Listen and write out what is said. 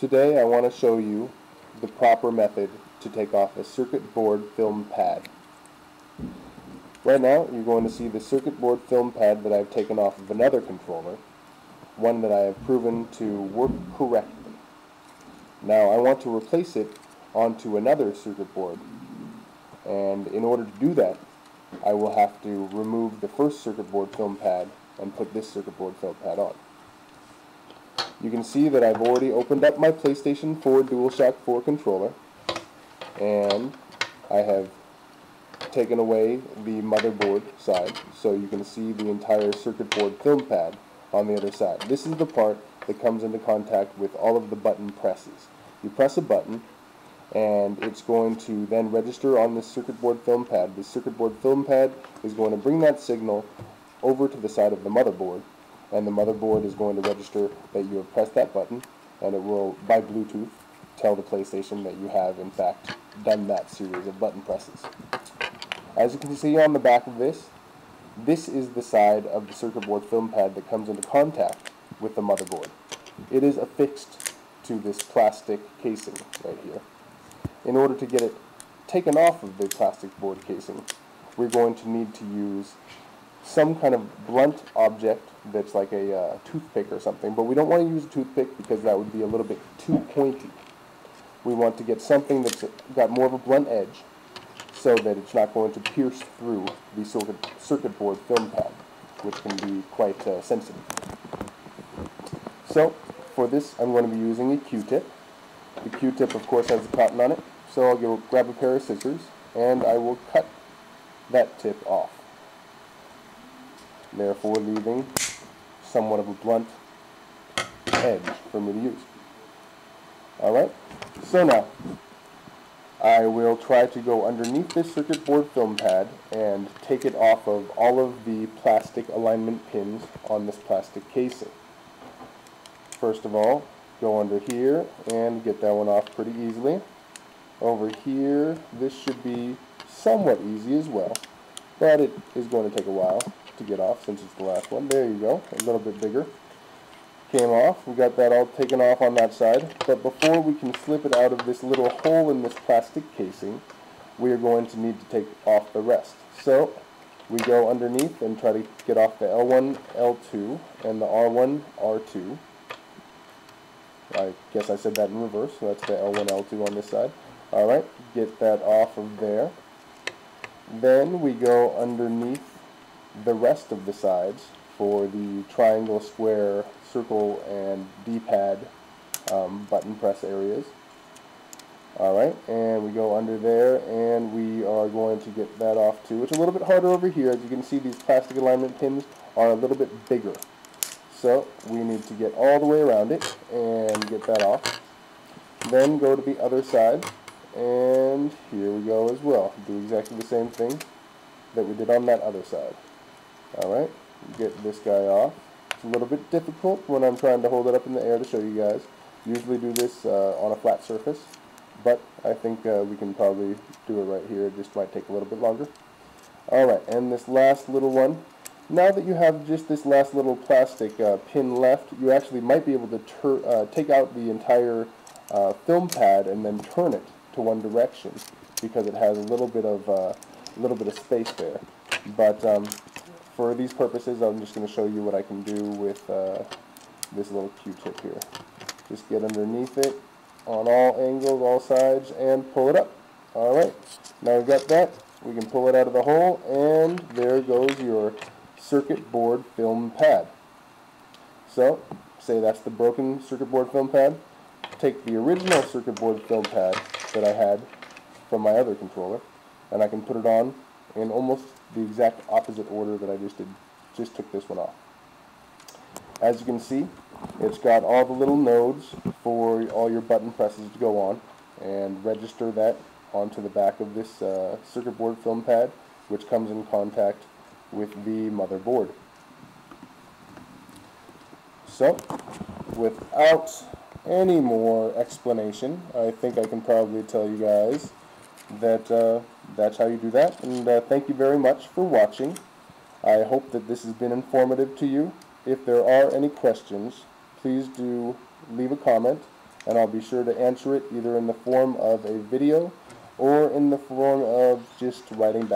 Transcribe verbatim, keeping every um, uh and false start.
Today I want to show you the proper method to take off a circuit board film pad. Right now you're going to see the circuit board film pad that I've taken off of another controller, one that I have proven to work correctly. Now I want to replace it onto another circuit board, and in order to do that I will have to remove the first circuit board film pad and put this circuit board film pad on. You can see that I've already opened up my PlayStation four DualShock four controller, and I have taken away the motherboard side, so you can see the entire circuit board film pad on the other side. This is the part that comes into contact with all of the button presses. You press a button and it's going to then register on this circuit board film pad. The circuit board film pad is going to bring that signal over to the side of the motherboard, and the motherboard is going to register that you have pressed that button, and it will, by Bluetooth, tell the PlayStation that you have, in fact, done that series of button presses. As you can see on the back of this, this is the side of the circuit board film pad that comes into contact with the motherboard. It is affixed to this plastic casing right here. In order to get it taken off of the plastic board casing, we're going to need to use some kind of blunt object that's like a uh, toothpick or something, but we don't want to use a toothpick because that would be a little bit too pointy. We want to get something that's got more of a blunt edge so that it's not going to pierce through the circuit, circuit board film pad, which can be quite uh, sensitive. So, for this I'm going to be using a Q-tip. The Q-tip, of course, has the cotton on it, so I'll go grab a pair of scissors and I will cut that tip off, therefore leaving somewhat of a blunt edge for me to use. Alright, so now I will try to go underneath this circuit board film pad and take it off of all of the plastic alignment pins on this plastic casing. First of all, go under here and get that one off pretty easily. Over here, this should be somewhat easy as well, but it is going to take a while to get off since it's the last one. There you go, a little bit bigger. Came off. We got that all taken off on that side, but before we can slip it out of this little hole in this plastic casing, we are going to need to take off the rest. So we go underneath and try to get off the L one, L two, and the R one, R two. I guess I said that in reverse, so that's the L one, L two on this side. Alright, get that off of there. Then we go underneath the rest of the sides for the triangle, square, circle, and D-pad um, button press areas. Alright, and we go under there, and we are going to get that off too. It's a little bit harder over here. As you can see, these plastic alignment pins are a little bit bigger. So we need to get all the way around it and get that off. Then go to the other side, and here we go as well. Do exactly the same thing that we did on that other side. Alright, get this guy off. It's a little bit difficult when I'm trying to hold it up in the air to show you guys. Usually do this uh, on a flat surface, but I think uh, we can probably do it right here. It just might take a little bit longer. Alright, and this last little one. Now that you have just this last little plastic uh, pin left, you actually might be able to tur uh, take out the entire uh, film pad and then turn it to one direction because it has a little bit of uh, little bit of space there. But um, for these purposes, I'm just going to show you what I can do with uh, this little Q-tip here. Just get underneath it on all angles, all sides, and pull it up. All right. Now we've got that. We can pull it out of the hole, and there goes your circuit board film pad. So, say that's the broken circuit board film pad. Take the original circuit board film pad that I had from my other controller, and I can put it on in almost the exact opposite order that I just did. Just took this one off. As you can see, it's got all the little nodes for all your button presses to go on, and register that onto the back of this uh, circuit board film pad, which comes in contact with the motherboard. So, without any more explanation, I think I can probably tell you guys that uh, that's how you do that, and uh, thank you very much for watching. I hope that this has been informative to you. If there are any questions, please do leave a comment, and I'll be sure to answer it either in the form of a video or in the form of just writing back.